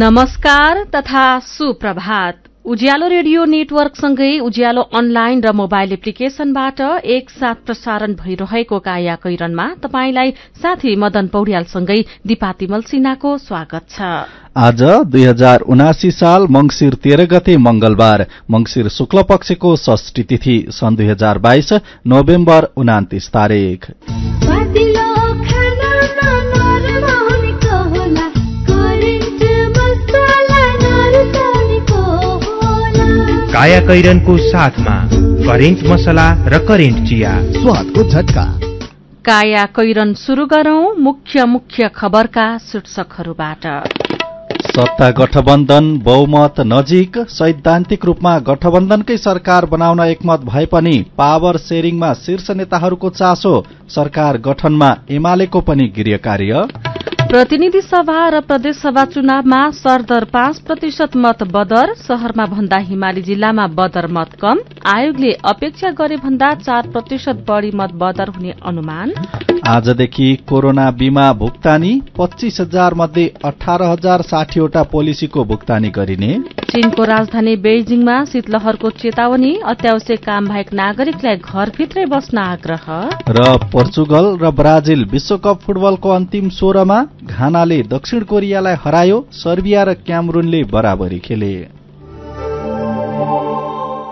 नमस्कार तथा सुप्रभात। उज्यालो रेडियो नेटवर्कसँगै उज्यालो अनलाइन र मोबाइल एप्लिकेशनबाट एकसाथ प्रसारण भइरहेको कायाकैरनमा तपाईलाई साथी मदन पौड्यालसँगै दीपा तिमल सिन्हाको स्वागत छ। आज 2079 साल मंगिर 13 गते मंगलबार, मंगिर शुक्ल पक्षको षष्ठी तिथि, सन् 2022 नोभेम्बर 29 तारिख। कायाकैरनको साथमा करेन्ट मसला र करेन्ट चिया, स्वादको झट्का। कायाकैरन सुरु गरौं मुख्य खबरका शीर्षकहरूबाट। सत्ता गठबन्धन बहुमत नजिक, सैद्धान्तिक रूपमा गठबन्धनकै सरकार बनाउन एकमत भए पनि पावर सेयरिङमा शीर्ष नेताहरूको चासो, सरकार गठनमा एमालेको पनि गृहकार्य। प्रतिनिधि सभा र प्रदेशसभा चुनावमा सरदर 5% मत बदर, शहरमा भन्दा हिमाली जिल्लामा बदर मत कम, आयोगले अपेक्षा गरे भन्दा 4% बढ़ी मत बदर हुने अनुमान। आजदेखि कोरोना बीमा भुक्तानी, 25,000 मध्ये 18,060 पोलिसीको भुक्तानी गरिने। चीनको राजधानी बेजिङमा शीतलहरको चेतावनी, अत्यावश्यक काम बाहेक नागरिकलाई घरभित्रै बस्न आग्रह। र पोर्चुगल र ब्राजिल विश्वकप फुटबलको अन्तिम 16 मा घानाले दक्षिण कोरियालाई हरायो, सर्बिया र क्यामरूनले बराबरी खेले।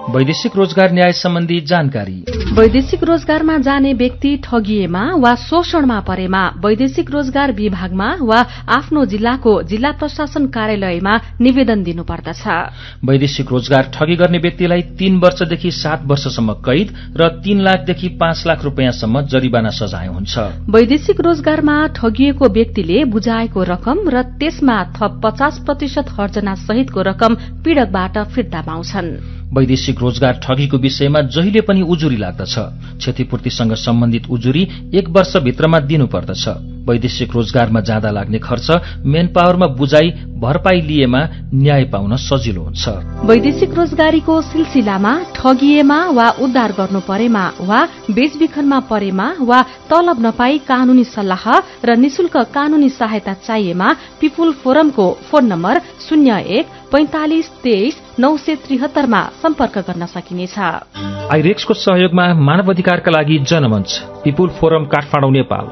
वैदेशिक रोजगार न्याय सम्बन्धी जानकारी। वैदेशिक रोजगारमा जाने व्यक्ति ठगिएमा वा शोषणमा परेमा वैदेशिक रोजगार विभागमा वा आफ्नो जिल्लाको जिल्ला प्रशासन कार्यालयमा निवेदन दिनुपर्दछ। वैदेशिक रोजगार ठगी गर्ने व्यक्तिलाई 3 वर्षदेखि 7 वर्षसम्म कैद र 3 लाखदेखि 5 लाख रुपियाँसम्म जरिवाना सजाय हुन्छ। वैदेशिक रोजगारमा ठगिएको व्यक्तिले बुझाएको रकम र त्यसमा थप 50% हर्जना सहितको रकम पीड़कबाट फिर्ता पाउँछन्। वैदेशिक रोजगार ठगीको विषयमा जहिले पनि उजुरी लाग्दछ। क्षतिपूर्तिसँग सम्बन्धित उजुरी 1 वर्षभित्रमा दिनुपर्दछ। वैदेशिक रोजगारमा जाँदा लाग्ने खर्च, मेनपावरमा बुझाई भरपाई लिएमा न्याय पाउन सजिलो हुन्छ। वैदेशिक रोजगारीको सिलसिलामा ठगिएमा वा उद्धार गर्नु परेमा वा बेचबिखनमा परेमा वा तलब नपाई कानूनी सल्लाह र निशुल्क कानूनी सहायता चाहिएमा पिपुल फोरमको फोन नम्बर 01-4523-973 मा सम्पर्क गर्न सकिनेछ। आइरेक्सको सहयोगमा मानव अधिकारका लागि जनमञ्च, पिपुल फोरम काठमाडौँ, नेपाल।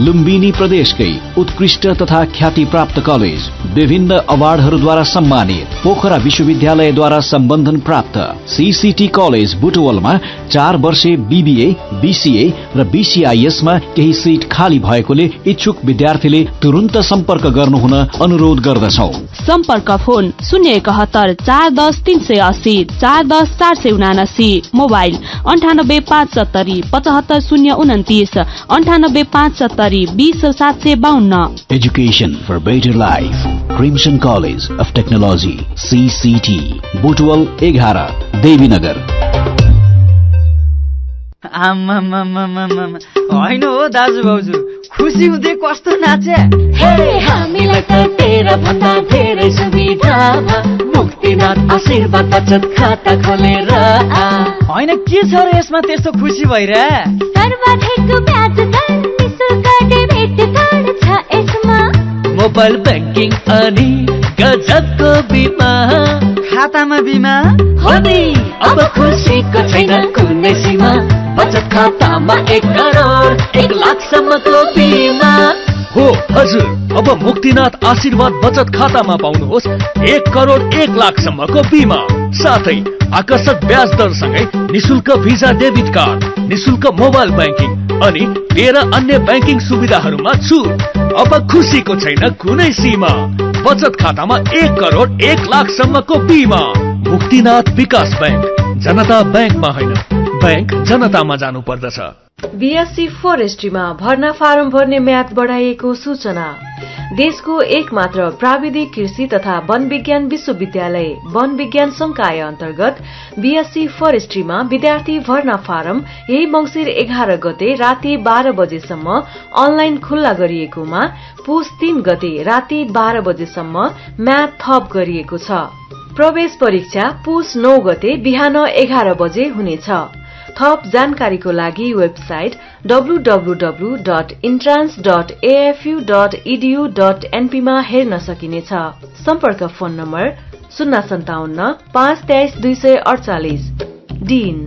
लुम्बिनी प्रदेशकै उत्कृष्ट तथा ख्याति प्राप्त कलेज, विभिन्न अवार्डहरूद्वारा सम्मानित, पोखरा विश्वविद्यालयद्वारा सम्बन्धन प्राप्त सीसीटी कलेज बुटवलमा 4 वर्षे बीबीए, बीसीए र बीसीआईएसमा केही सीट खाली भएकोले इच्छुक विद्यार्थीले तुरन्त सम्पर्क गर्नुहुन अनुरोध गर्दछौं। सम्पर्क phone 071-410-380, 410-479, mobile 98-570-75029, 98-570-20752। Education for better life. Crimson College of Technology, CCT, Butwal 11, Devinagar. होइन हो दाजु भाउजू, खुसी हुँदै कस्तो नाचे, हामीलाई त तेरा भन्दा धेरै सुविधा, मुक्तिनाथ आशीर्वाद बचत खाता खोलेर। होइन के छ र यसमा त्यस्तो खुसी भइरा? सर्वाधिक ब्याज दर, निशुल्क डेबिट कार्ड छ यसमा, मोबाइल ब्याङ्किङ अनि गजबको बिमा, खातामा बिमा हो नि। अब खुसीको छैन कुनै सीमा, बचत खातामा 1 करोड 1 लाखसम्मको बिमा हो। हजुर, अब मुक्तिनाथ आशीर्वाद बचत खातामा पाउनुहोस् 1 करोड 1 लाखसम्मको बिमा, साथै आकर्षक ब्याज दरसँगै निशुल्क भिसा, डेबिट कार्ड, निशुल्क मोबाइल ब्याङ्किङ अनि 13 अन्य ब्याङ्किङ सुविधाहरूमा छुट। अब खुसीको छैन कुनै सीमा, बचत खातामा 1 करोड 1 लाखसम्मको बिमा, मुक्तिनाथ विकास बैंक। जनता बैंकमा होइन, बैंक जनतामा जानु पर्दछ। बीएससी फोरेस्ट्रीमा भर्ना फारम भर्ने म्याद बढाइएको सूचना। देशको एकमात्र प्राविधिक कृषि तथा वन विज्ञान विश्वविद्यालय वन विज्ञान संकाय अन्तर्गत बीएससी फोरेस्ट्रीमा विद्यार्थी भर्ना फारम यही मंगिर 11 गते राति 12 बजेसम्म अनलाइन खुल्ला गरिएकोमा पुस 3 गते राति 12 बजेसम्म म्याद थप गरिएको छ। प्रवेश परीक्षा पुस 9 गते बिहान 11 बजे हुनेछ। थप जानकारीको लागि वेबसाइट www.entrance.afu.edu.np मा हेर्न सकिनेछ। सम्पर्क फोन नम्बर 057 523 248। डीन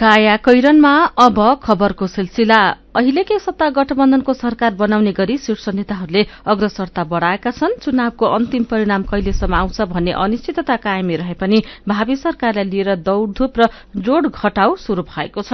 कायाकैरनमा अब खबरको सिलसिला। अहिलेकै सत्ता गठबन्धनको सरकार बनाउने गरी शीर्ष नेताहरूले अग्रसरता बढ़ाएका छन्। चुनावको अन्तिम परिणाम कहिलेसम्म आउँछ भन्ने अनिश्चितता कायमै रहे पनि भावी सरकारलाई लिएर दौडधूप र जोड़ घटाउ शुरू भएको छ।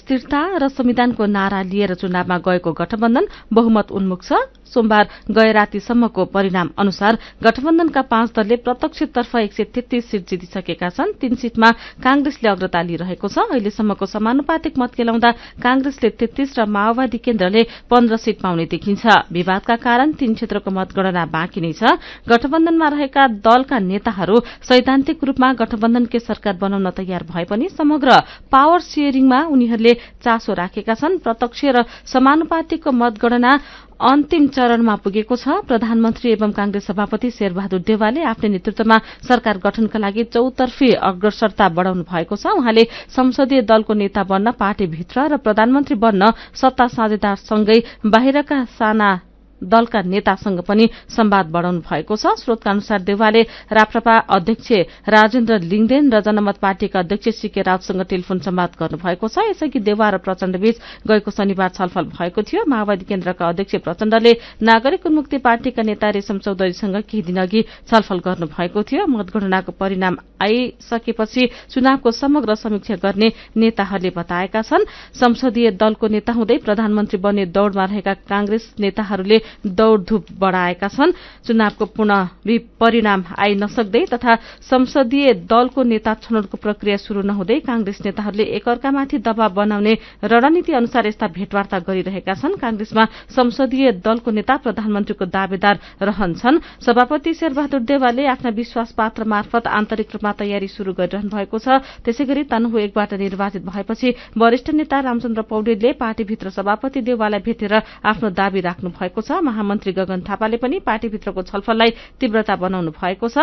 स्थिरता र संविधानको नारा लिएर चुनावमा गएको गठबन्धन बहुमत उन्मुख छ। सोमबार गएरातीसम्मको परिणाम अनुसार गठबन्धनका 5 दलले प्रत्यक्षतर्फ 133 सीट जितिसकेका छन्। 3 सीटमा कांग्रेसले अग्रता लिइरहेको छ। अहिलेसम्मको समानुपातिक मत केलाउँदा कांग्रेसले 33 र माओवादी केन्द्रले 15 सीट पाउने देखिन्छ। विवादका कारण 3 क्षेत्रको मतगणना बाँकी नै छ। गठबन्धनमा रहेका दलका नेताहरू सैद्धान्तिक रूपमा गठबन्धनकै सरकार बनाउन तयार भए पनि समग्र पावर शेयरिङमा उनीहरूले चासो राखेका छन्। प्रत्यक्ष र समानुपातिकको मतगणना अन्तिम चरणमा पुगेको छ। प्रधानमन्त्री एवं कांग्रेस सभापति शेरबहादुर देवालले आफ्नो नेतृत्वमा सरकार गठनका लागि चौतर्फी अग्रसरता बढ़ाउनु भएको छ। उहाँले संसदीय दलको नेता बन्न, पार्टीभित्र र प्रधानमन्त्री बन्न सत्ता साझेदारसँगै बाहिरका साना दलका नेतासँग पनि संवाद बढ़ाउनु भएको छ। स्रोतका अनुसार देवालले राप्रपा अध्यक्ष राजेन्द्र लिङदेन र जनमत पार्टीका अध्यक्ष सीके रावसँग टेलिफोन संवाद गर्नुभएको छ। यसैगरी देवा र प्रचण्डबीच गएको शनिबार छलफल भएको थियो। माओवादी केन्द्रका अध्यक्ष प्रचण्डले नागरिक उन्मुक्ति पार्टीका नेता रेशम चौधरीसँग केही दिनअघि छलफल गर्नुभएको थियो। मतगणनाको परिणाम आइसकेपछि चुनावको समग्र समीक्षा गर्ने नेताहरूले बताएका छन्। संसदीय दलको नेता हुँदै प्रधानमन्त्री बन्ने दौड़मा रहेका कांग्रेस नेताहरूले दौड़धूप बढ़ाएका छन्। चुनावको पूर्ण परिणाम आइ नसक्दै तथा संसदीय दलको नेता छनौटको प्रक्रिया शुरू नहुँदै कांग्रेस नेताहरूले एकअर्कामाथि दबाव बनाउने रणनीति अनुसार यस्ता भेटवार्ता गरिरहेका छन्। कांग्रेसमा संसदीय दलको नेता प्रधानमन्त्रीको दावेदार रहन्छन्। सभापति शेरबहादुर देवालले आफ्ना विश्वास पात्र मार्फत आन्तरिक रूपमा तयारी शुरू गरिरहनु भएको छ। त्यसैगरी तनहुँ एकबाट निर्वाचित भएपछि वरिष्ठ नेता रामचन्द्र पौडेलले पार्टीभित्र सभापति देवाललाई भेटेर आफ्नो दावी राख्नु भएको छ। महामन्त्री गगन थापाले पनि पार्टीभित्रको छलफललाई तीव्रता बनाउनु भएको छ।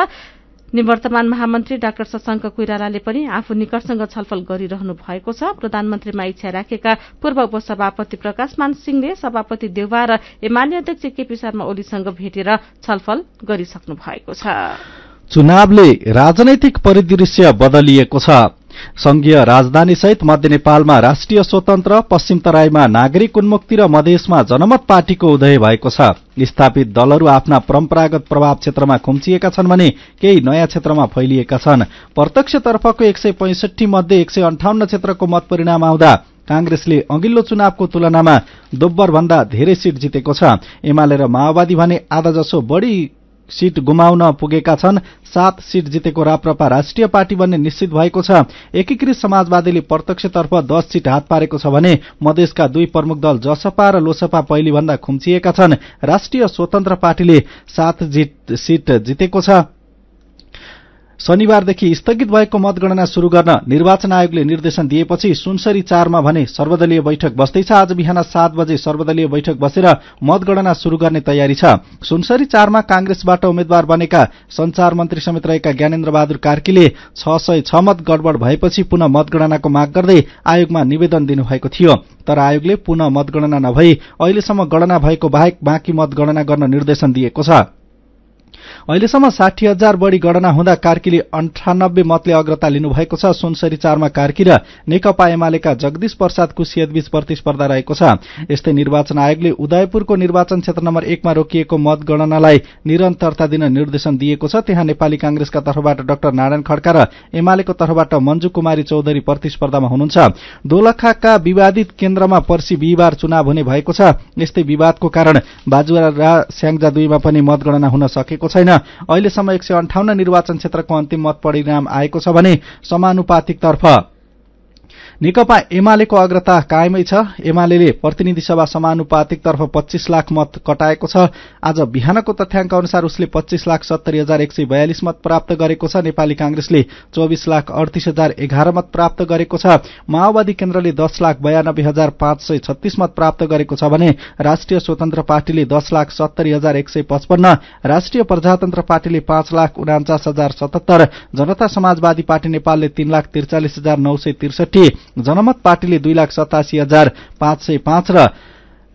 निवर्तमान महामन्त्री डाक्टर शशाङ्क कोइरालाले पनि आफू निकटसँग छलफल गरिरहनु भएको छ। प्रधानमन्त्रीमा इच्छा राखेका पूर्व उपसभापति प्रकाशमान सिंहले सभापति देउवा र एमाले अध्यक्ष केपी शर्मा ओलीसँग भेटेर छलफल गरिसक्नु भएको छ। चुनावले राजनैतिक परिदृश्य बदलिएको छ। संघीय राजधानी सहित मध्य नेपालमा राष्ट्रिय स्वतन्त्र, पश्चिम तराईमा नागरिक उन्मुक्ति र मधेसमा जनमत पार्टीको उदय भएको छ। स्थापित दलहरू आफ्ना परम्परागत प्रभाव क्षेत्रमा खुम्चिएका छन् भने केही नयाँ क्षेत्रमा फैलिएका छन्। प्रत्यक्षतर्फको 165 मध्ये 158 क्षेत्रको मत परिणाम आउँदा कांग्रेसले अघिल्लो चुनावको तुलनामा दोब्बर भन्दा धेरै सीट जितेको छ। एमाले र माओवादी भने आधाजसो बढी सीट गुमाउन पुगेका छन्। 7 सीट जितेको राप्रपा राष्ट्रिय पार्टी बन्ने निश्चित भएको छ। एकीकृत समाजवादीले प्रत्यक्षतर्फ 10 सीट हात पारेको छ भने मधेसका 2 प्रमुख दल जसपा र लोसपा पहिलेभन्दा खुम्चिएका छन्। राष्ट्रिय स्वतन्त्र पार्टीले 7 सीट जितेको छ। शनिबारदेखि स्थगित भएको मतगणना शुरू गर्न निर्वाचन आयोगले निर्देशन दिएपछि सुनसरी 4 मा भने सर्वदलीय बैठक बस्दैछ। आज बिहान 7 बजे सर्वदलीय बैठक बसेर मतगणना शुरू गर्ने तयारी छ। सुनसरी 4 मा कांग्रेसबाट उम्मेद्वार बनेका संचार मन्त्री समेत रहेका ज्ञानेन्द्र बहादुर कार्कीले 606 मत गडबड भएपछि पुनः मतगणनाको माग गर्दै आयोगमा निवेदन दिनुभएको थियो। तर आयोगले पुनः मतगणना नभई अहिलेसम्म गणना भएको बाहेक बाँकी मतगणना गर्न निर्देशन दिएको छ। अहिलेसम्म 60,000 बढ़ी गणना हुँदा कार्कीले 98 मतले अग्रता लिनुभएको छ। सुनसरी 4 मा कार्की र नेकपा एमालेका जगदीश प्रसाद कुशेतबीच प्रतिस्पर्धा रहेको छ। यस्तै निर्वाचन आयोगले उदयपुरको निर्वाचन क्षेत्र नम्बर 1 मा रोकिएको मतगणनालाई निरन्तरता दिन निर्देशन दिएको छ। त्यहाँ नेपाली कांग्रेसका तर्फबाट डाक्टर नारायण खड्का र एमालेको तर्फबाट मञ्जु कुमारी चौधरी प्रतिस्पर्धामा हुनुहुन्छ। दोलखाका विवादित केन्द्रमा पर्सी बिहीबार चुनाव हुने भएको छ। यस्तै विवादको कारण बाजुरा स्याङ्जा 2 मा पनि मतगणना हुन सकेको छैन। अहिलेसम्म 158 निर्वाचन क्षेत्रको अन्तिम मत परिणाम आएको छ भने समानुपातिकतर्फ नेकपा एमालेको अग्रता कायमै छ। एमालेले प्रतिनिधि सभा समानुपातिकतर्फ 25 लाख मत कटाएको छ। आज बिहानको तथ्याङ्क अनुसार उसले 25,70,142 मत प्राप्त गरेको छ। नेपाली कांग्रेसले 24,38,011 मत प्राप्त गरेको छ। माओवादी केन्द्रले 10,92,536 मत प्राप्त गरेको छ भने राष्ट्रिय स्वतन्त्र पार्टीले 10,70,155, राष्ट्रिय प्रजातन्त्र पार्टीले 5,49,077, जनता समाजवादी पार्टी नेपालले 3,43,963, जनमत पार्टीले 2,87,505 र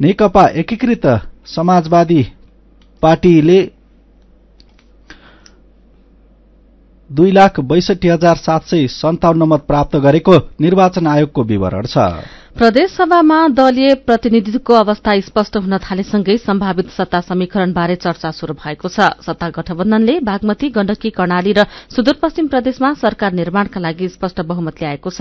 नेकपा एकीकृत समाजवादी पार्टीले 2,62,757 मत प्राप्त गरेको निर्वाचन आयोगको विवरण छ। प्रदेशसभामा दलीय प्रतिनिधित्वको अवस्था स्पष्ट हुन थालेसँगै सम्भावित सत्ता समीकरणबारे चर्चा शुरू भएको छ। सत्ता गठबन्धनले बागमती, गण्डकी, कर्णाली र सुदूरपश्चिम प्रदेशमा सरकार निर्माणका लागि स्पष्ट बहुमत ल्याएको छ।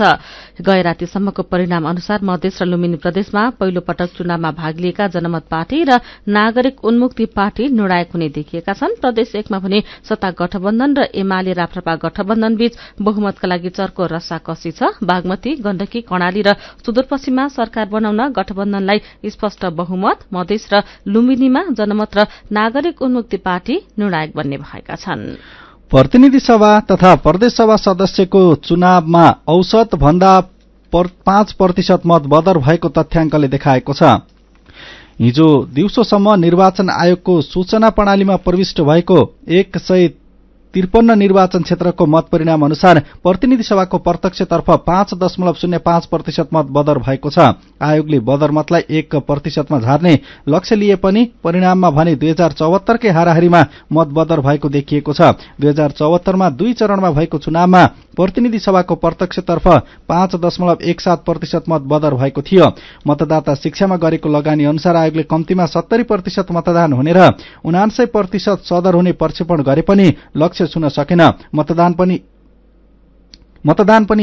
गए रातिसम्मको परिणाम अनुसार मधेस र लुम्बिनी प्रदेशमा पहिलो पटक चुनावमा भाग लिएका जनमत पार्टी र नागरिक उन्मुक्ति पार्टी निर्णायक हुने देखिएका छन्। प्रदेश एकमा भने सत्ता गठबन्धन र एमाले राप्रपा गठबन्धनबीच बहुमतका लागि चर्को रस्साकसी छ। बागमती, गण्डकी, कर्णाली र सुदूरपश्चिम मा सरकार बनाउन गठबन्धनलाई स्पष्ट बहुमत, मधेस र लुम्बिनीमा जनमत र नागरिक उन्मुक्ति पार्टी निर्णायक बन्ने भएका छन्। प्रतिनिधि सभा तथा प्रदेश सभा सदस्यको चुनावमा औसत भन्दा 5% मत बदर भएको तथ्याङ्कले देखाएको छ। हिजो दिउँसोसम्म निर्वाचन आयोगको सूचना प्रणालीमा प्रविष्ट भएको 153 निर्वाचन क्षेत्रको मत परिणाम अनुसार प्रतिनिधि सभाको प्रत्यक्षतर्फ 5.05% मत बदर भएको छ। आयोगले बदर मतलाई 1%मा झार्ने लक्ष्य लिए पनि परिणाममा भने 2074कै हाराहारीमा मत बदर भएको देखिएको छ। 2074मा दुई चरणमा भएको चुनावमा प्रतिनिधि सभाको प्रत्यक्षतर्फ 5.17% मत बदर भएको थियो। मतदाता शिक्षामा गरेको लगानी अनुसार आयोगले कम्तीमा 70% मतदान हुने र 79% सदर हुने प्रक्षेपण गरे पनि सुन सकेन। मतदान पनि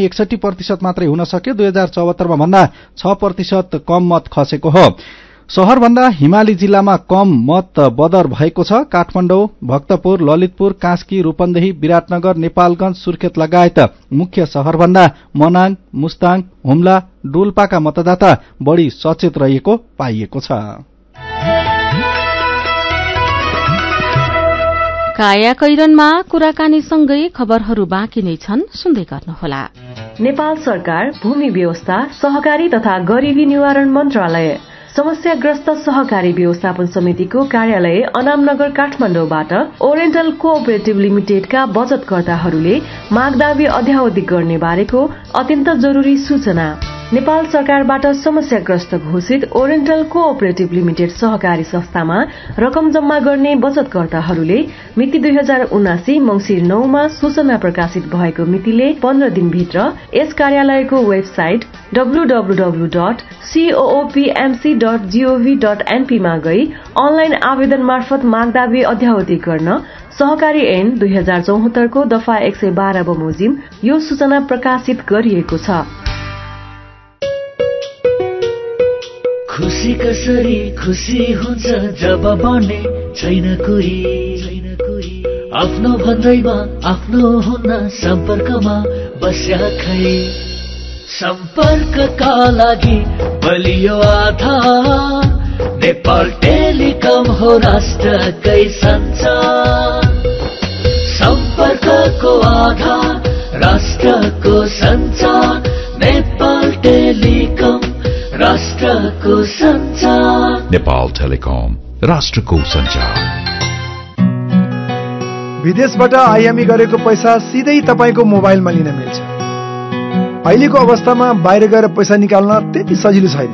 61% मात्रै हुन सक्यो। 2074मा भन्दा 6% कम मत खसेको हो। शहरभन्दा हिमाली जिल्लामा कम मत बदर भएको छ। काठमाडौँ, भक्तपुर, ललितपुर, कास्की, रूपन्देही, विराटनगर, नेपालगंज, सुर्खेत लगायत मुख्य शहरभन्दा मनाङ, मुस्ताङ, हुम्ला, डोल्पाका मतदाता बढ़ी सचेत रहेको पाइएको छ। कायाकैरनमा कुराकानीसँगै खबरहरू बाँकी नै छन्, सुन्दै गर्नुहोला। नेपाल सरकार, भूमि व्यवस्था, सहकारी तथा गरीबी निवारण मन्त्रालय समस्याग्रस्त सहकारी व्यवस्थापन समितिको कार्यालय अनामनगर काठमाडौँबाट ओरिएन्टल कोअपरेटिभ लिमिटेडका बचतकर्ताहरूले मागदावी अध्यावधिक गर्ने बारेको अत्यन्त जरूरी सूचना। नेपाल सरकारबाट समस्याग्रस्त घोषित ओरिएन्टल कोअपरेटिभ लिमिटेड सहकारी संस्थामा रकम जम्मा गर्ने बचतकर्ताहरूले मिति 2079 मंसिर 9मा सूचना प्रकाशित भएको मितिले 15 दिनभित्र यस कार्यालयको वेबसाइट www.coopmc.gov.np मा गई अनलाइन आवेदन मार्फत मागदावी अध्यावधि गर्न सहकारी ऐन 2074 को दफा 112 बमोजिम यो सूचना प्रकाशित गरिएको छ। खुशी कसरी खुशी हुन्छ जब बने छैन कोही आफ्नो भन्दैमा आफ्नो हुन्न सम्पर्कमा बस्या खै सम्पर्कका लागि बलियो आधार नेपाल टेलिकम हो राष्ट्रकै सञ्चार सम्पर्कको आधार राष्ट्रको सञ्चार नेपाल टेलिकम राष्ट्रको सञ्चार नेपाल टेलिकम राष्ट्रको सञ्चार। विदेशबाट आयामी गरेको पैसा सिधै तपाईँको मोबाइलमा लिन मिल्छ। अहिलेको अवस्थामा बाहिर गएर पैसा निकाल्न त्यति सजिलो छैन,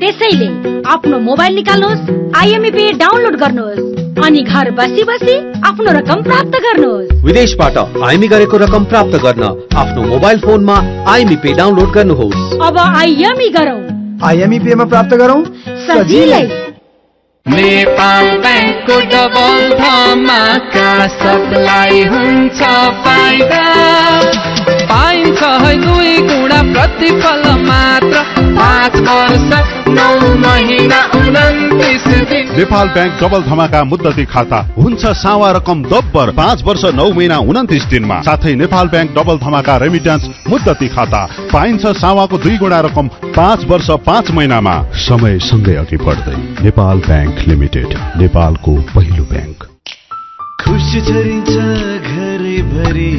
त्यसैले आफ्नो मोबाइल निकाल्नुहोस्, आईएमई पे डाउनलोड गर्नुहोस् अनि घर बसी बसी आफ्नो रकम प्राप्त गर्नुहोस्। विदेशबाट आईएमई गरेको रकम प्राप्त गर्न आफ्नो मोबाइल फोनमा आईएमई पे डाउनलोड गर्नुहोस्। अब आईएमई गरौँ, आईएमई पेमा प्राप्त गरौँ सजिलै। नेपाल बैंकको डबल फर्ममा का सबलाई हुन्छ फाइदा, पाइन्छ है 2 गुणा प्रतिफल मात्र 5 वर्ष 9 महिना 29 दिन। नेपाल बैंक डबल धमाका मुद्दती खाता हुन्छ सावा रकम दोब्बर 5 वर्ष 9 महिना 29 दिनमा। साथै नेपाल बैंक डबल धमाका रेमिट्यान्स मुद्दती खाता पाइन्छ सावाको 2 गुणा रकम 5 वर्ष 5 महिनामा। समय सँगै अघि बढ्दै नेपाल बैंक लिमिटेड नेपालको पहिलो बैंक। खुशी छरिन्छ घरभरि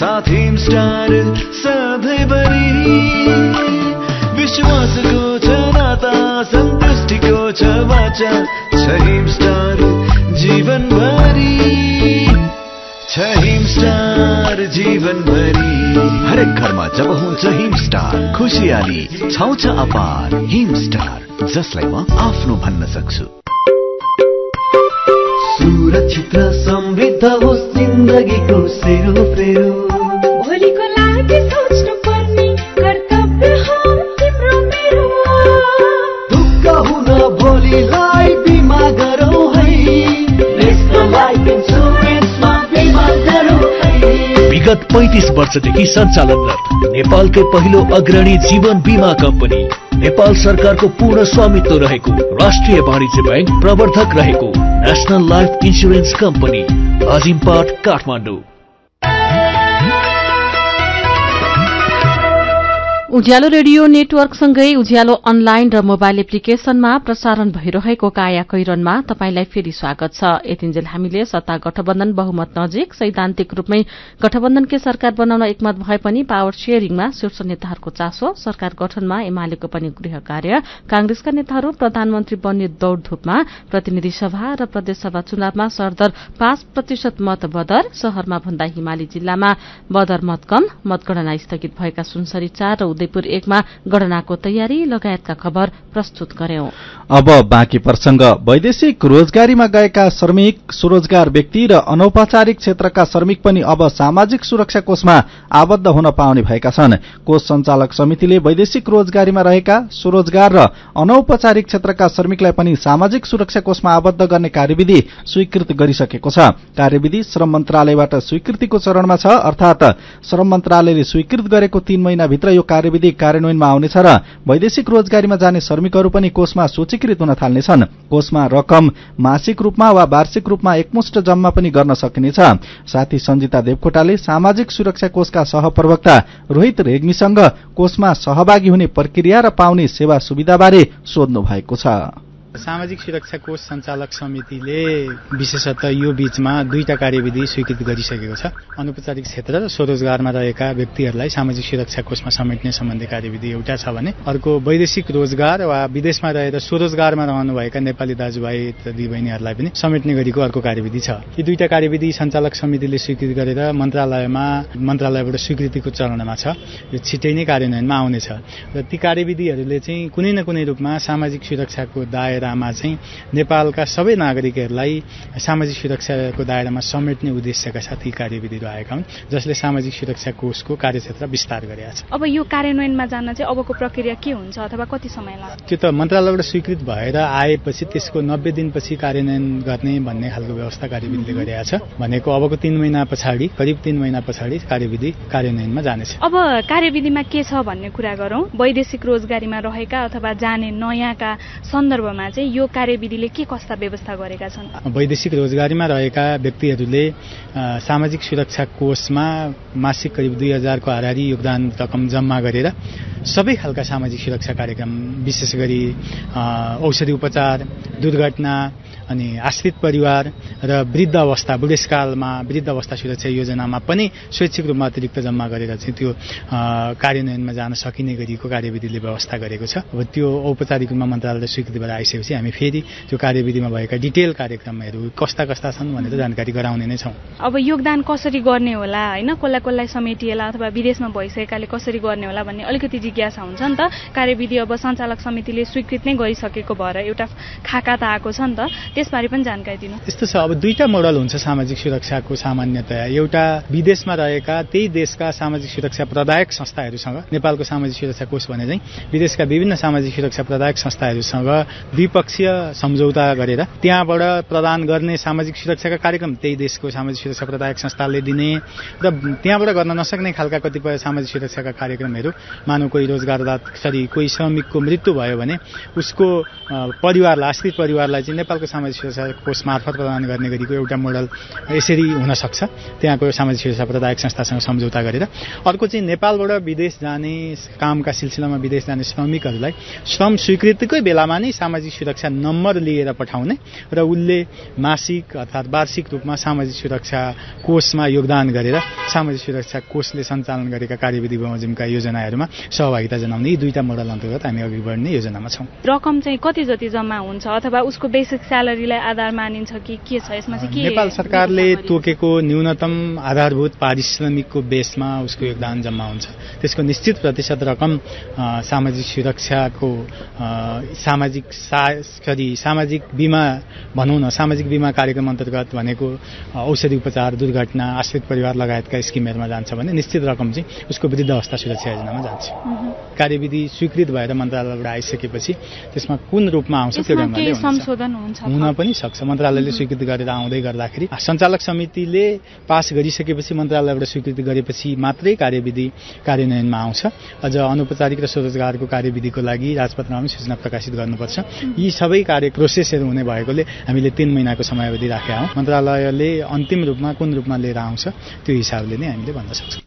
साथी स्टार सधैँभरि विश्वासको जनता सन्तुष्टिको छ वाचा छहिम स्टार जीवनभरि हरेक घरमा जब हुन्छ हिम स्टार खुशियाली छाउँछ अपार। हिम स्टार जसलाई म आफ्नो भन्न सक्छु। सुरक्षित र समृद्ध होस् जिन्दगीको सेरोफेरो भोलिको लागि सोच्नु पर्ने कर्तव्य हो तिम्रो मेरो। दुःख हुन भोलिलाई बिमा गरौ है नेसनल लाइफ इन्स्योरेन्समा बिमा गरौ है। विगत 35 वर्षदेखि सञ्चालनरत नेपालकै पहिलो अग्रणी जीवन बीमा कम्पनी नेपाल सरकारको पूर्ण स्वामित्व रहेको राष्ट्रिय वाणिज्य बैंक प्रवर्धक रहेको नेशनल लाइफ इन्स्योरेन्स कम्पनी अजिमपाट काठमाडौँ। उज्यालो रेडियो नेटवर्कसँगै उज्यालो अनलाइन र मोबाइल एप्लिकेशनमा प्रसारण भइरहेको कायाकैरनमा तपाईलाई फेरि स्वागत छ। यतिन्जेल हामीले सत्ता गठबन्धन बहुमत नजिक सैद्धान्तिक रूपमै गठबन्धनकै सरकार बनाउन एकमत भए पनि पावर शेयरिङमा शीर्ष नेताहरूको चासो। सरकार गठनमा एमालेको पनि गृह कार्य, कांग्रेसका नेताहरू प्रधानमन्त्री बन्ने दौडधूपमा, प्रतिनिधि सभा र प्रदेशसभा चुनावमा सरदर 5% मत बदर, शहरमा भन्दा हिमाली जिल्लामा बदर मत कम, मतगणना स्थगित भएका सुनसरी 4 र उदयपुर 1 मा गणनाको तयारी लगायतका खबर प्रस्तुत गर्यौं। अब बाँकी प्रसंग। वैदेशिक रोजगारीमा गएका श्रमिक, स्वरोजगार व्यक्ति र अनौपचारिक क्षेत्रका श्रमिक पनि अब सामाजिक सुरक्षा कोषमा आबद्ध हुन पाउने भएका छन्। कोष सञ्चालक समितिले वैदेशिक रोजगारीमा रहेका स्वरोजगार र अनौपचारिक क्षेत्रका श्रमिकलाई पनि सामाजिक सुरक्षा कोषमा आबद्ध गर्ने कार्यविधि स्वीकृत गरिसकेको छ। कार्यविधि श्रम मन्त्रालयबाट स्वीकृतिको चरणमा छ, अर्थात श्रम मन्त्रालयले स्वीकृत गरेको 3 महिनाभित्र यो विधि कार्यान्वयनमा आउनेछ र वैदेशिक रोजगारीमा जाने श्रमिकहरू पनि कोषमा सूचीकृत हुन थाल्नेछन्। कोषमा रकम मासिक रूपमा वा वार्षिक रूपमा एकमुष्ट जम्मा पनि गर्न सकिनेछ। साथी सञ्जिता देवकोटाले सामाजिक सुरक्षा कोषका सहप्रवक्ता रोहित रेग्मीसँग कोषमा सहभागी हुने प्रक्रिया र पाउने सेवा सुविधाबारे सोध्नु भएको छ। सामाजिक सुरक्षा कोष सञ्चालक समितिले विशेषतः यो बीचमा 2 कार्यविधि स्वीकृत गरिसकेको छ। अनौपचारिक क्षेत्र र स्वरोजगारमा रहेका व्यक्तिहरूलाई सामाजिक सुरक्षा कोषमा समेट्ने सम्बन्धी कार्यविधि एउटा छ भने अर्को वैदेशिक रोजगार वा विदेशमा रहेर स्वरोजगारमा रहनुभएका नेपाली दाजुभाइ र दिदीबहिनीहरूलाई पनि समेट्ने गरेको अर्को कार्यविधि छ। यी 2 कार्यविधि सञ्चालक समितिले स्वीकृत गरेर मन्त्रालयबाट स्वीकृतिको चरणमा छ। यो छिटै नै कार्यान्वयनमा आउनेछ र ती कार्यविधिहरूले चाहिँ कुनै न कुनै रूपमा सामाजिक सुरक्षाको दायरा दायरामा चाहिँ नेपालका सबै नागरिकहरूलाई सामाजिक सुरक्षाको दायरामा समेट्ने उद्देश्यका साथ यी कार्यविधिहरू आएका हुन्, जसले सामाजिक सुरक्षा कोषको कार्यक्षेत्र विस्तार गरेका छ। अब यो कार्यान्वयनमा जान चाहिँ अबको प्रक्रिया के हुन्छ अथवा कति समय लाग्छ? त्यो त मन्त्रालयबाट स्वीकृत भएर आएपछि त्यसको 90 दिनपछि कार्यान्वयन गर्ने भन्ने खालको व्यवस्था कार्यविधिले गरेका छ। भनेको अबको 3 महिना पछाडि कार्यविधि कार्यान्वयनमा जानेछ। अब कार्यविधिमा के छ भन्ने कुरा गरौँ। वैदेशिक रोजगारीमा रहेका अथवा जाने नयाँका सन्दर्भमा यो कार्यविधिले के कस्ता व्यवस्था गरेका छन्? वैदेशिक रोजगारीमा रहेका व्यक्तिहरूले सामाजिक सुरक्षा कोषमा मासिक करिब 2000 को हाराहारी योगदान रकम जम्मा गरेर सबै खालका सामाजिक सुरक्षा कार्यक्रम विशेष गरी औषधि उपचार, दुर्घटना अनि आश्रित परिवार र वृद्ध अवस्था, बुढेसकालमा वृद्ध अवस्था सुरक्षा योजनामा पनि स्वैच्छिक रूपमा अतिरिक्त जम्मा गरेर चाहिँ त्यो कार्यान्वयनमा जान सकिने गरिको कार्यविधिले व्यवस्था गरेको छ। अब त्यो औपचारिक रूपमा मन्त्रालयले स्वीकृतिबाट आइसकेपछि हामी फेरि त्यो कार्यविधिमा भएका डिटेल कार्यक्रमहरू कस्ता कस्ता छन् भनेर जानकारी गराउने नै छौँ। अब योगदान कसरी गर्ने होला, होइन, कसलाई कसलाई समेटिएला अथवा विदेशमा भइसकेकाले कसरी गर्ने होला भन्ने अलिकति जिज्ञासा हुन्छ नि त। कार्यविधि अब सञ्चालक समितिले स्वीकृत नै गरिसकेको भएर एउटा खाका त आएको छ नि त। त्यसबारे पनि जानकारी दिनु। यस्तो छ, अब दुईटा मोडल हुन्छ सामाजिक सुरक्षाको। सामान्यतया एउटा विदेशमा रहेका त्यही देशका सामाजिक सुरक्षा प्रदायक संस्थाहरूसँग, नेपालको सामाजिक सुरक्षा कोष भने चाहिँ विदेशका विभिन्न सामाजिक सुरक्षा प्रदायक संस्थाहरूसँग द्विपक्षीय सम्झौता गरेर त्यहाँबाट प्रदान गर्ने सामाजिक सुरक्षाका कार्यक्रम त्यही देशको सामाजिक सुरक्षा प्रदायक संस्थाले दिने र त्यहाँबाट गर्न नसक्ने खालका कतिपय सामाजिक सुरक्षाका कार्यक्रमहरू, मानव कोही रोजगारदात्री, कोही श्रमिकको मृत्यु भयो भने उसको परिवारलाई, आश्रित परिवारलाई चाहिँ नेपालको सामाजिक सुरक्षा कोष मार्फत प्रदान गर्ने गरीको एउटा मोडल यसरी हुन सक्छ, त्यहाँको सामाजिक सुरक्षा प्रदायक संस्थासँग सम्झौता गरेर। अर्को चाहिँ नेपालबाट विदेश जाने, कामका सिलसिलामा विदेश जाने श्रमिकहरूलाई श्रम स्वीकृतिकै बेलामा नै सामाजिक सुरक्षा नम्बर लिएर पठाउने र उसले मासिक अर्थात् वार्षिक रूपमा सामाजिक सुरक्षा कोषमा योगदान गरेर सामाजिक सुरक्षा कोषले सञ्चालन गरेका कार्यविधि बमोजिमका योजनाहरूमा सहभागिता जनाउने। यी दुईटा मोडल अन्तर्गत हामी अघि बढ्ने योजनामा छौँ। रकम चाहिँ कति जति जम्मा हुन्छ अथवा उसको बेसिक स्यालेरीलाई आधार मानिन्छ कि के छ यसमा चाहिँ? के नेपाल सरकारले तोकेको न्यूनतम आधारभूत पारिश्रमिकको बेसमा उसको योगदान जम्मा हुन्छ, त्यसको निश्चित प्रतिशत रकम सामाजिक सुरक्षाको सामाजिक बीमा भनौँ न, सामाजिक बीमा कार्यक्रम अन्तर्गत भनेको औषधि उपचार, दुर्घटना, आश्रित परिवार लगायतका स्किमहरूमा जान्छ भने निश्चित रकम चाहिँ उसको वृद्ध अवस्था सुरक्षा योजनामा जान्छ। कार्यविधि स्वीकृत भएर मन्त्रालयबाट आइसकेपछि त्यसमा कुन रूपमा आउँछ त्यो गणनाले हुन पनि सक्छ। मन्त्रालयले स्वीकृत गरेर आउँदै गर्दाखेरि सञ्चालक समितिले पास गरिसकेपछि मन्त्रालयबाट स्वीकृति गरेपछि मात्रै कार्यविधि कार्यान्वयनमा आउँछ। अझ अनौपचारिक र स्वरोजगारको कार्यविधिको लागि राजपत्रमा पनि सूचना प्रकाशित गर्नुपर्छ। यी सबै कार्य प्रोसेसहरू हुने भएकोले हामीले 3 महिनाको समयावधि राखेका हौँ। मन्त्रालयले अन्तिम रूपमा कुन रूपमा लिएर आउँछ त्यो हिसाबले नै हामीले भन्न सक्छौँ।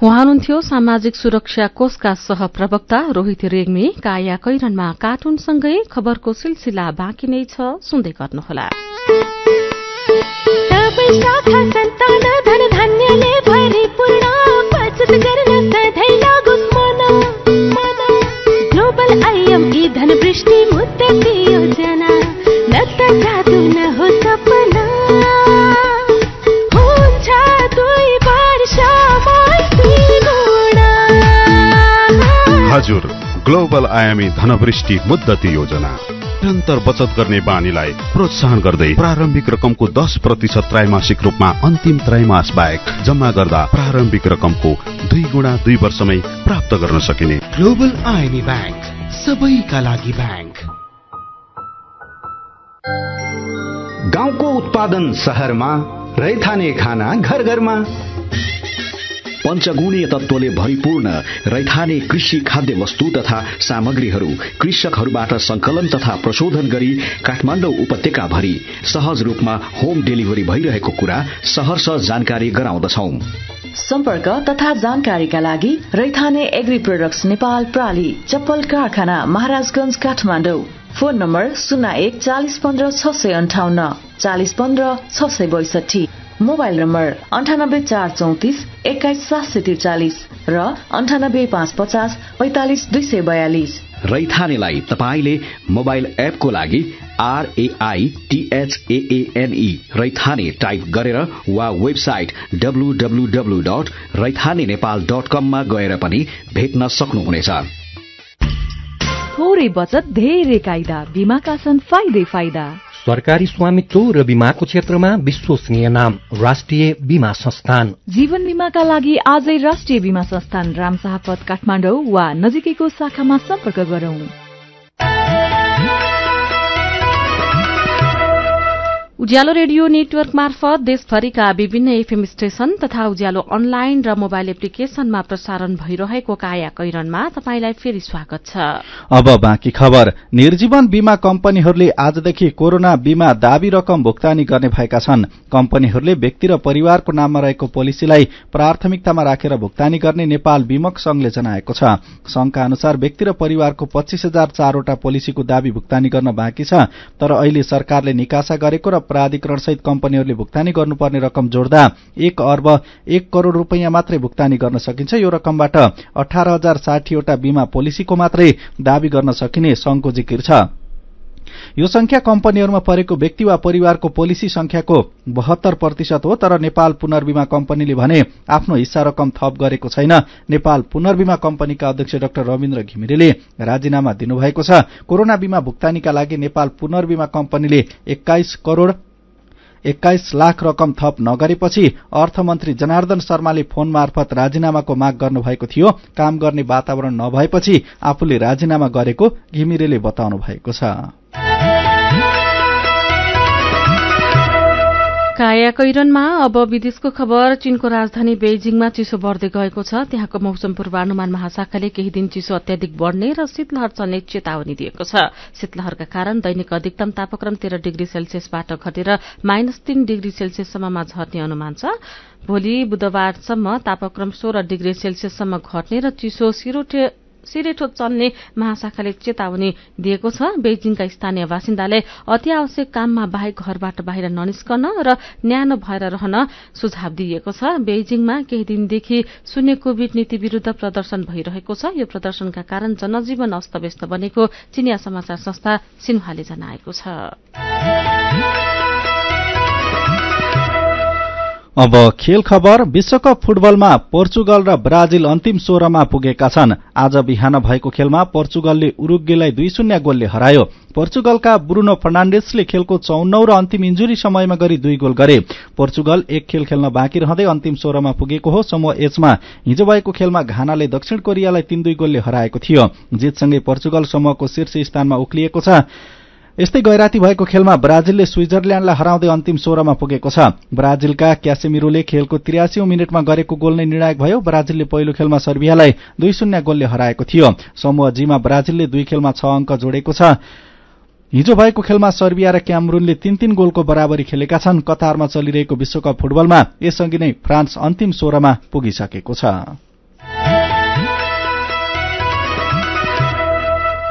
उहाँ हुनुहुन्थ्यो सामाजिक सुरक्षा कोषका सहप्रवक्ता रोहित रेग्मी। कायाकैरनमा कार्टुनसँगै खबरको सिलसिला बाँकी नै छ, सुन्दै गर्नुहोला। हजुर, ग्लोबल आयामी धनवृष्टि मुद्दती योजना निरन्तर बचत गर्ने बानीलाई प्रोत्साहन गर्दै प्रारम्भिक रकमको 10% त्रैमासिक रूपमा अन्तिम त्रैमास बाहेक जम्मा गर्दा प्रारम्भिक रकमको 2 गुणा 2 वर्षमै प्राप्त गर्न सकिने ग्लोबल आयामी बैंक, सबैका लागि बैंक। गाउँको उत्पादन शहरमा, रैथाने खाना घर घरमा। पञ्चगुणीय तत्वले भरिपूर्ण रैथाने कृषि खाद्य वस्तु तथा सामग्रीहरू कृषकहरूबाट संकलन तथा प्रशोधन गरी काठमाडौँ उपत्यकाभरि सहज रूपमा होम डेलिभरी भइरहेको कुरा सहर्ष जानकारी गराउँदछौं। सम्पर्क तथा जानकारीका लागि रैथाने एग्री प्रोडक्ट्स नेपाल प्राली, चप्पल कारखाना, Maharajganj, Kathmandu. Phone number 01 40 15 658, 40 15 662, mobile number 98 434 21 743 र 98 550 45 242। रैथानेलाई तपाईले मोबाइल एपको लागि RAITHAANE रैथाने टाइप गरेर वा वेबसाइट www.raithanenepal.com मा गएर पनि भेट्न सक्नुहुनेछ। थोरै बचत धेरै कायदा, बीमाका छन् फाइदै फाइदा। सरकारी स्वामित्व र बीमाको क्षेत्रमा विश्वसनीय नाम राष्ट्रिय बीमा संस्थान। जीवन बीमाका लागि आजै राष्ट्रिय बीमा संस्थान रामशाहपथ काठमाडौँ वा नजिकैको शाखामा सम्पर्क गरौं। उज्यालो रेडियो नेटवर्क मार्फत देशभरिका विभिन्न एफएम स्टेशन तथा उज्यालो अनलाइन र मोबाइल एप्लिकेशनमा प्रसारण भइरहेको कायाकैरनमा तपाईलाई फेरि स्वागत छ। अब बाँकी खबर। निर्जीवन बीमा कम्पनीहरूले आजदेखि कोरोना बीमा दावी रकम भुक्तानी गर्ने भएका छन्। कम्पनीहरूले व्यक्ति र परिवारको नाममा रहेको पोलिसीलाई प्राथमिकतामा राखेर भुक्तानी गर्ने नेपाल बीमक संघले जनाएको छ। संघका अनुसार व्यक्ति र परिवारको 25,004 वटा पोलिसीको दावी भुक्तानी गर्न बाँकी छ, तर अहिले सरकारले निकासा गरेको र प्राधिकरणसहित कम्पनीहरूले भुक्तानी गर्नुपर्ने रकम जोड्दा 1,01 करोड़ रूपियाँ मात्रै भुक्तानी गर्न सकिन्छ। यो रकमबाट 18,060 वटा बीमा पोलिसीको मात्रै दावी गर्न सकिने संघको जिकिर छ। यो संख्या कम्पनीहरूमा परेको व्यक्ति वा परिवारको पोलिसी संख्याको 72% हो। तर नेपाल पुनर्बीमा कम्पनीले भने आफ्नो हिस्सा रकम थप गरेको छैन। नेपाल पुनर्बीमा कम्पनीका अध्यक्ष डाक्टर रविन्द्र घिमिरेले राजीनामा दिनुभएको छ। कोरोना बीमा भुक्तानीका लागि नेपाल पुनर्बीमा कम्पनीले 21 लाख रकम थप नगरेपछि अर्थमन्त्री जनार्दन शर्माले फोन मार्फत राजीनामाको माग गर्नुभएको थियो। काम गर्ने वातावरण नभएपछि आफूले राजीनामा गरेको घिमिरेले बताउनु भएको छ। कायाकैरनमा अब विदेशको खबर। चीनको राजधानी बेइजिङमा चिसो बढ्दै गएको छ। त्यहाँको मौसम पूर्वानुमान महाशाखाले केही दिन चिसो अत्याधिक बढ्ने र शीतलहर चल्ने चेतावनी दिएको छ। शीतलहरका कारण दैनिक अधिकतम तापक्रम 13 डिग्री सेल्सियसबाट घटेर -3 डिग्री सेल्सियससम्ममा झर्ने अनुमान छ। भोलि बुधबारसम्म तापक्रम 16 डिग्री सेल्सियससम्म घट्ने र चिसो सिरेठो चल्ने महाशाखाले चेतावनी दिएको छ। बेइजिङका स्थानीय बासिन्दाले अति आवश्यक काममा बाहेक घरबाट बाहिर ननिस्कन र न्यानो भएर रहन सुझाव दिएको छ। बेइजिङमा केही दिनदेखि शून्य कोविड नीति विरूद्ध प्रदर्शन भइरहेको छ। यो प्रदर्शनका कारण जनजीवन अस्तव्यस्त बनेको चीनिया समाचार संस्था सिन्हुवाले जनाएको छ। अब खेल खबर। विश्वकप फुटबलमा पोर्चुगल र ब्राजिल अन्तिम 16 मा पुगेका छन्। आज बिहान भएको खेलमा पोर्चुगलले उरुग्वेलाई 2-0 गोलले हरायो। पोर्चुगलका ब्रुनो फर्नान्डेसले खेलको 54 र अन्तिम इन्जुरी समयमा गरी 2 गोल गरे। पोर्चुगल 1 खेल खेल्न बाँकी रहँदै अन्तिम 16 मा पुगेको हो। समूह एचमा हिजो भएको खेलमा घानाले दक्षिण कोरियालाई 3-2 गोलले हराएको थियो। जितसँगै पोर्चुगल समूहको शीर्ष स्थानमा उक्लिएको छ। यस्तै गैराती भएको खेलमा ब्राजिलले स्विजरल्याण्डलाई हराउँदै अन्तिम 16 मा पुगेको छ। ब्राजिलका क्यासेमिरोले खेलको 83औं मिनेटमा गरेको गोल नै निर्णायक भयो। ब्राजिलले पहिलो खेलमा सर्बियालाई 2-0 गोलले हराएको थियो। समूह जीमा ब्राजिलले 2 खेलमा 6 अङ्क जोडेको छ। हिजो भएको खेलमा सर्बिया र क्यामरूनले 3-3 गोलको बराबरी खेलेका छन्। कतारमा चलिरहेको विश्वकप फुटबलमा यसअघि नै फ्रान्स अन्तिम 16 मा पुगिसकेको छ।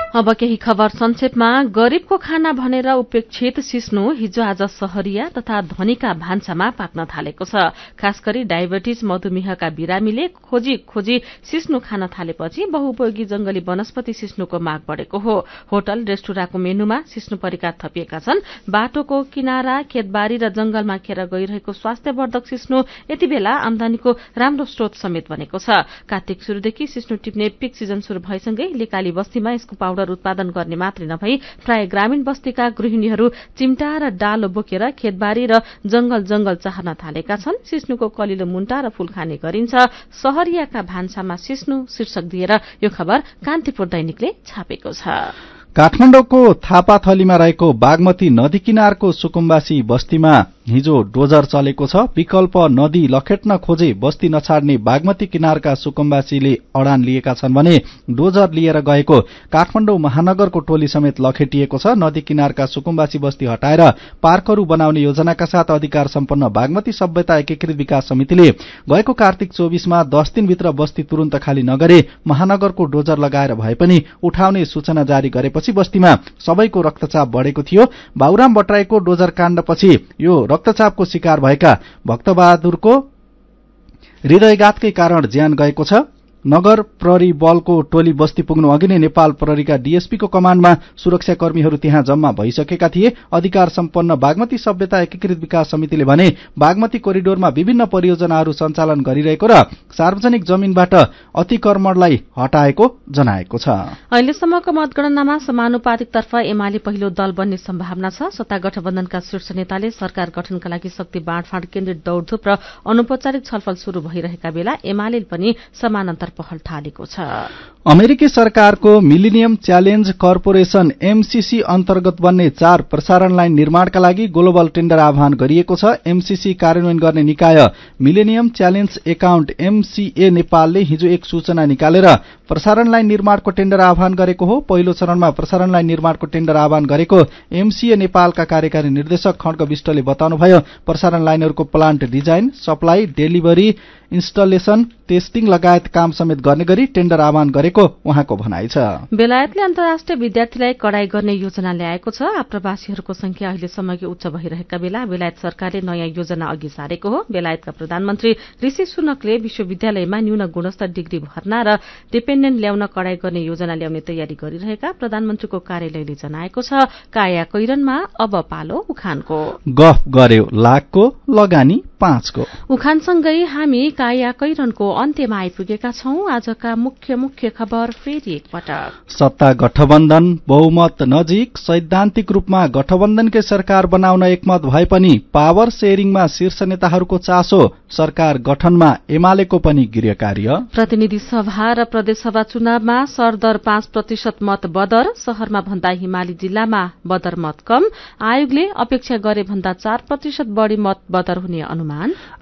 अब केही खबर संक्षेपमा। गरीबको खाना भनेर उपेक्षित सिस्नो हिजो आज सहरिया तथा धनीका भान्सामा पाक्न थालेको छ। खास गरी डायबिटिज मधुमेहका बिरामीले खोजी खोजी सिस्नो खान थालेपछि बहुउपयोगी जंगली वनस्पति सिस्नोको माग बढ़ेको हो। होटल रेस्टुराँको मेनुमा सिस्नो परिकार थपिएका छन्। बाटोको किनारा खेतबारी र जंगलमा खेर गइरहेको स्वास्थ्यवर्धक सिस्नो यति बेला आमदानीको राम्रो स्रोत समेत बनेको छ। कार्तिक शुरूदेखि सिस्नो टिप्ने पिक सिजन शुरू भएसँगै लेकाली बस्तीमा यसको उत्पादन गर्ने मात्रै नभई प्राय ग्रामीण बस्तीका गृहिणीहरू चिम्टा र डालो बोकेर खेतबारी र जंगल चाहन थालेका छन्। सिस्नुको कलिलो मुन्टा र फूल खाने गरिन्छ। सहरियाका भान्सामा सिस्नु शीर्षक दिएर यो खबर कान्तिपुर दैनिकले छापेको छ। काठमाडौँको थापाथलीमा रहेको बागमती नदी किनारको सुकुम्बासी बस्तीमा हिजो डोजर चलेको छ। विकल्प नदी लखेट्न खोजे बस्ती नछाड्ने बागमती किनारका सुकुम्बासीले अडान लिएका छन् भने डोजर लिएर गएको काठमाडौँ महानगरको टोली समेत लखेटिएको छ। नदी किनारका सुकुम्बासी बस्ती हटाएर पार्कहरू बनाउने योजनाका साथ अधिकार सम्पन्न बागमती सभ्यता एकीकृत विकास समितिले गएको कार्तिक 24 मा 10 दिनभित्र बस्ती तुरन्त खाली नगरे महानगरको डोजर लगाएर भए पनि उठाउने सूचना जारी गरेपछि बस्तीमा सबैको रक्तचाप बढ़ेको थियो। बाबुराम भट्टराईको डोजर काण्डपछि यो रक्तचापको शिकार भएका भक्तबहादुरको हृदयघातकै कारण ज्यान गएको छ। नगर प्रहरी बलको टोली बस्ती पुग्नु अघि नै नेपाल प्रहरीका डीएसपीको कमाण्डमा सुरक्षाकर्मीहरू त्यहाँ जम्मा भइसकेका थिए। अधिकार सम्पन्न बागमती सभ्यता एकीकृत विकास समितिले भने बागमती कोरिडोरमा विभिन्न परियोजनाहरू सञ्चालन गरिरहेको र सार्वजनिक जमिनबाट अतिक्रमणलाई हटाएको जनाएको छ। अहिलेसम्मको मतगणनामा समानुपातिकतर्फ एमाले पहिलो दल बन्ने सम्भावना छ। सत्ता गठबन्धनका शीर्ष नेताले सरकार गठनका लागि शक्ति बाँडफाँड केन्द्रित दौडधुप र अनौपचारिक छलफल शुरू भइरहेका बेला एमाले पनि समानान्तर पहल थालेको छ। अमेरिकी सरकारको मिलिनियम च्यालेन्ज कर्पोरेशन एमसीसी अन्तर्गत बन्ने 4 प्रसारण लाइन निर्माणका लागि ग्लोबल टेन्डर आह्वान गरिएको छ। एमसीसी कार्यान्वयन गर्ने निकाय मिलिनियम च्यालेन्ज एकाउन्ट एमसीए नेपालले हिजो एक सूचना निकालेर प्रसारण लाइन निर्माणको टेन्डर आह्वान गरेको हो। पहिलो चरणमा प्रसारण लाइन निर्माणको टेन्डर आह्वान गरेको एमसीए नेपालका कार्यकारी निर्देशक खड्ग विष्टले बताउनुभयो। प्रसारण लाइनहरूको plant design, supply, delivery, installation, testing लगायत काम समेत गर्ने गरी टेन्डर आह्वान गरेको उहाँको भनाइ छ। बेलायतले अन्तर्राष्ट्रिय विद्यार्थीलाई कडाई गर्ने योजना ल्याएको छ। आप्रवासीहरूको संख्या अहिलेसम्मकै उच्च भइरहेका बेला बेलायत सरकारले नयाँ योजना अघि सारेको हो। बेलायतका प्रधानमन्त्री ऋषि सुनकले विश्वविद्यालयमा न्यून गुणस्तर डिग्री भर्ना र डिपेन्डेन्ट ल्याउन कडाई गर्ने योजना ल्याउने तयारी गरिरहेका प्रधानमन्त्रीको कार्यालयले जनाएको छ। कायाकैरनमा अब पालो उखानको। गफ गर्यो लाखको, लगानी पाँचको। उखानसँगै हामी कायाकैरनको अन्त्यमा आइपुगेका छौं। आजका मुख्य मुख्य खबर फेरि एकपटक। सत्ता गठबन्धन, बहुमत नजिक। सैद्धान्तिक रूपमा गठबन्धनकै सरकार बनाउन एकमत भए पनि पावर सेयरिङमा शीर्ष नेताहरूको चासो। सरकार गठनमा एमालेको पनि गृहकार्य। प्रतिनिधि सभा र प्रदेशसभा चुनावमा सरदर 5% मत बदर। शहरमा भन्दा हिमाली जिल्लामा बदर मत कम। आयोगले अपेक्षा गरे भन्दा 4% बढ़ी मत बदर हुने अनुमान।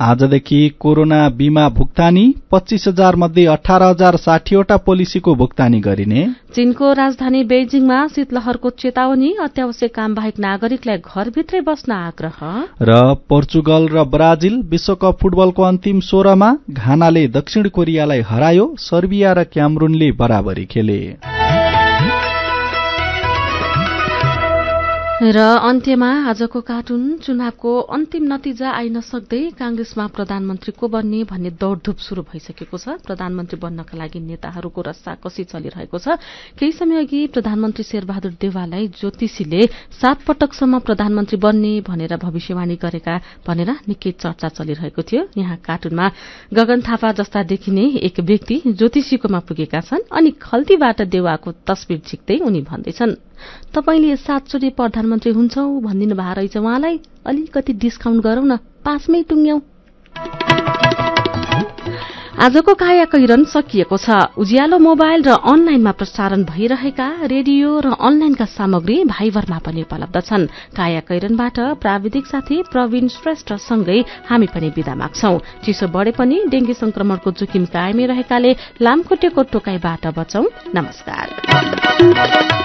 आजदेखि कोरोना बीमा भुक्तानी। 25,000 मध्ये 18,060 पोलिसीको भुक्तानी गरिने। चीनको राजधानी बेजिङमा शीतलहरको चेतावनी। अत्यावश्यक काम बाहेक नागरिकलाई घरभित्रै बस्न आग्रह। र पोर्चुगल र ब्राजिल विश्वकप फुटबलको अन्तिम 16 मा। घानाले दक्षिण कोरियालाई हरायो। सर्बिया र क्यामरूनले बराबरी खेले। र अन्त्यमा आजको कार्टुन। चुनावको अन्तिम नतिजा आइन सक्दै कांग्रेसमा प्रधानमन्त्री को बन्ने भन्ने दौडधुप शुरू भइसकेको छ। प्रधानमन्त्री बन्नका लागि नेताहरूको रस्साकसी चलिरहेको छ। केही समय अघि प्रधानमन्त्री शेरबहादुर देवाललाई ज्योतिषीले 7 पटकसम्म प्रधानमन्त्री बन्ने भनेर भविष्यवाणी गरेका भनेर निकै चर्चा चलिरहेको थियो। यहाँ कार्टुनमा गगन थापा जस्ता देखिने एक व्यक्ति ज्योतिषीकोमा पुगेका छन् अनि खल्तीबाट देवाको तस्बिर झिक्दै उनी भन्दैछन्, तपाईले सातचोटि प्रधानमन्त्री हुन्छौ भन्दिनु भा रहेछ, उहाँलाई अलिकति डिस्काउन्ट गरौं न, 5 मै टुङ्ग्यौं। आजको कायाकैरन सकिएको छ। उज्यालो मोबाइल र अनलाइनमा प्रसारण भइरहेका रेडियो र अनलाइनका सामग्री भाइबरमा पनि उपलब्ध छन्। कायाकैरनबाट प्राविधिक साथी प्रवीण श्रेष्ठ सँगै हामी पनि बिदा माग्छौं। चिसो बढे पनि डेंगी संक्रमणको जोखिम कायमै रहेकाले लामखुट्टेको टोकाइबाट बचौं। नमस्कार।